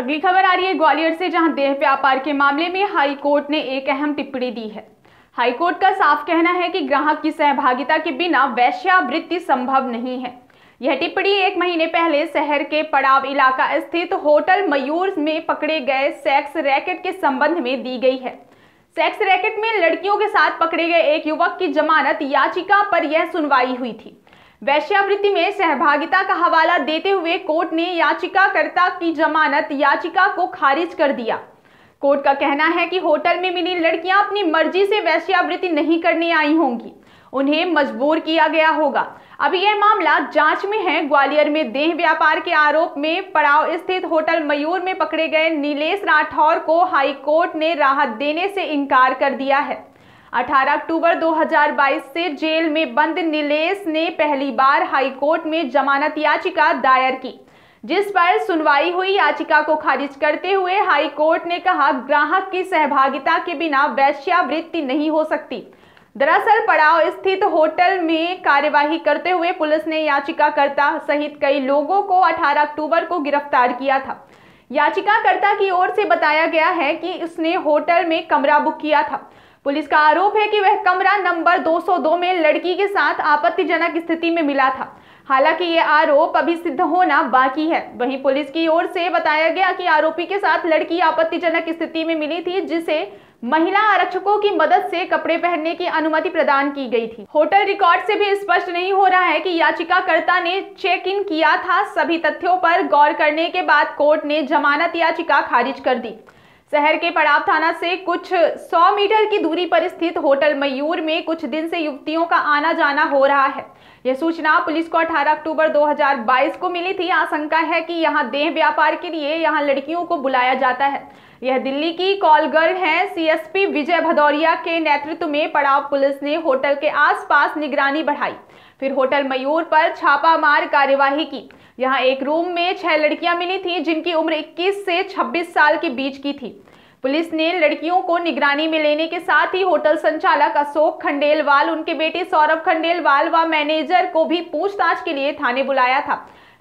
अगली खबर आ रही है ग्वालियर से, जहां देह व्यापार के मामले में हाई कोर्ट ने एक अहम टिप्पणी दी है। हाई कोर्ट का साफ कहना है कि ग्राहक की सहभागिता के बिना वेश्यावृत्ति संभव नहीं है। यह टिप्पणी एक महीने पहले शहर के पड़ाव इलाका स्थित होटल मयूर में पकड़े गए सेक्स रैकेट के संबंध में दी गई है। सेक्स रैकेट में लड़कियों के साथ पकड़े गए एक युवक की जमानत याचिका पर यह सुनवाई हुई थी। वेश्यावृत्ति में सहभागिता का हवाला देते हुए कोर्ट ने याचिकाकर्ता की जमानत याचिका को खारिज कर दिया। कोर्ट का कहना है कि होटल में मिली लड़कियां अपनी मर्जी से वेश्यावृत्ति नहीं करने आई होंगी, उन्हें मजबूर किया गया होगा। अभी यह मामला जांच में है। ग्वालियर में देह व्यापार के आरोप में पड़ाव स्थित होटल मयूर में पकड़े गए नीलेश राठौर को हाई कोर्ट ने राहत देने से इनकार कर दिया है। 18 अक्टूबर 2022 से जेल में बंद नीलेश ने पहली बार हाई कोर्ट में जमानत याचिका दायर की, जिस पर सुनवाई हुई। याचिका को खारिज करते हुए हाई कोर्ट ने कहा, ग्राहक की सहभागिता के बिना वेश्यावृत्ति नहीं हो सकती। दरअसल पड़ाव स्थित होटल में कार्यवाही करते हुए पुलिस ने याचिकाकर्ता सहित कई लोगों को 18 अक्टूबर को गिरफ्तार किया था। याचिकाकर्ता की ओर से बताया गया है कि उसने होटल में कमरा बुक किया था। पुलिस का आरोप है कि वह कमरा नंबर 202 में लड़की के साथ आपत्तिजनक स्थिति में मिला था। हालांकि ये आरोप अभी सिद्ध होना बाकी है। वहीं पुलिस की ओर से बताया गया कि आरोपी के साथ लड़की आपत्तिजनक स्थिति में मिली थी, जिसे महिला आरक्षकों की मदद से कपड़े पहनने की अनुमति प्रदान की गई थी। होटल रिकॉर्ड से भी स्पष्ट नहीं हो रहा है कि याचिकाकर्ता ने चेक इन किया था। सभी तथ्यों पर गौर करने के बाद कोर्ट ने जमानत याचिका खारिज कर दी। शहर के पड़ाव थाना से कुछ 100 मीटर की दूरी पर स्थित होटल मयूर में कुछ दिन से युवतियों का आना जाना हो रहा है। यह सूचना पुलिस को 18 अक्टूबर 2022 को मिली थी। आशंका है कि यहां देह व्यापार के लिए यहां लड़कियों को बुलाया जाता है। यह दिल्ली की कॉल गर्ल है। सीएसपी विजय भदौरिया के नेतृत्व में पड़ाव पुलिस ने होटल के आसपास निगरानी बढ़ाई, फिर होटल मयूर पर छापामार कार्यवाही की। यहाँ एक रूम में 6 लड़कियां मिली थीं, जिनकी उम्र 21 से 26 साल के बीच की थी। पुलिस ने लड़कियों को निगरानी में लेने के साथ ही होटल संचालक अशोक खंडेलवाल, उनके बेटे सौरभ खंडेलवाल व मैनेजर को भी पूछताछ के लिए थाने बुलाया था।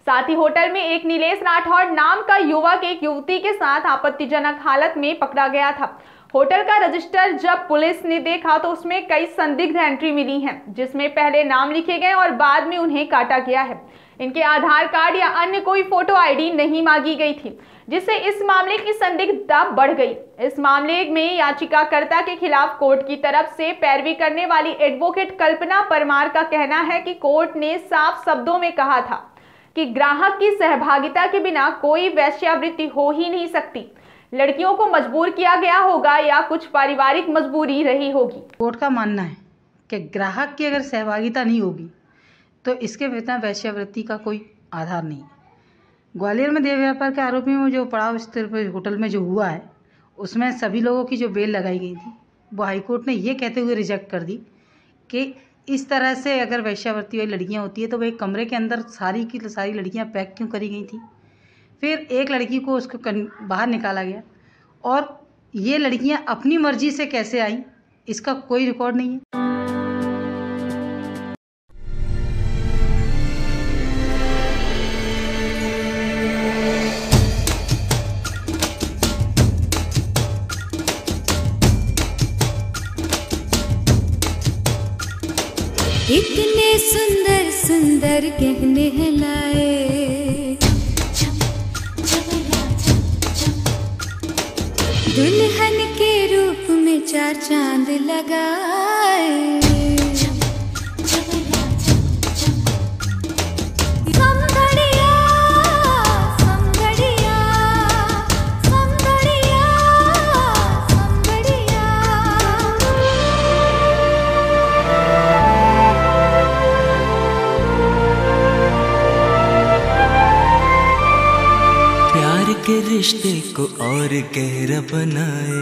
साथ ही होटल में एक नीलेश राठौर नाम का युवक एक युवती के साथ आपत्तिजनक हालत में पकड़ा गया था। होटल का रजिस्टर जब पुलिस ने देखा तो उसमें कई संदिग्ध एंट्री मिली हैं, जिसमें पहले नाम लिखे गए और बाद में उन्हें काटा गया है। इनके आधार कार्ड या अन्य कोई फोटो आईडी नहीं मांगी गई थी, जिससे इस मामले की संदिग्धता बढ़ गई। इस मामले में याचिकाकर्ता के खिलाफ कोर्ट की तरफ से पैरवी करने वाली एडवोकेट कल्पना परमार का कहना है कि कोर्ट ने साफ शब्दों में कहा था कि ग्राहक की सहभागिता के बिना कोई वेश्यावृत्ति हो ही नहीं सकती। लड़कियों को मजबूर किया गया होगा या कुछ पारिवारिक मजबूरी रही होगी। कोर्ट का मानना है कि ग्राहक की अगर सहभागिता नहीं होगी तो इसके बिना वेश्यावृत्ति का कोई आधार नहीं है। ग्वालियर में देह व्यापार के आरोपी में जो पड़ाव स्थित होटल में जो हुआ है, उसमें सभी लोगों की जो बेल लगाई गई थी वो हाईकोर्ट ने ये कहते हुए रिजेक्ट कर दी कि इस तरह से अगर वेश्यावृत्ति वाली लड़कियाँ होती है तो वह कमरे के अंदर सारी की सारी लड़कियाँ पैक क्यों करी गई थी। फिर एक लड़की को उसको बाहर निकाला गया और ये लड़कियां अपनी मर्जी से कैसे आई, इसका कोई रिकॉर्ड नहीं है। इतने सुंदर सुंदर गहने हैं लाए, दुल्हन के रूप में 4 चांद लगाए। रिश्ते को और गहरा बनाए,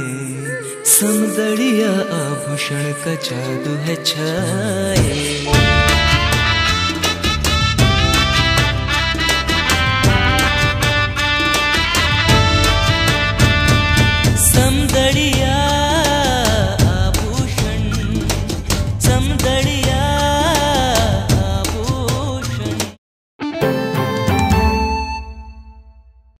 समदड़िया आभूषण का जादू है छाए।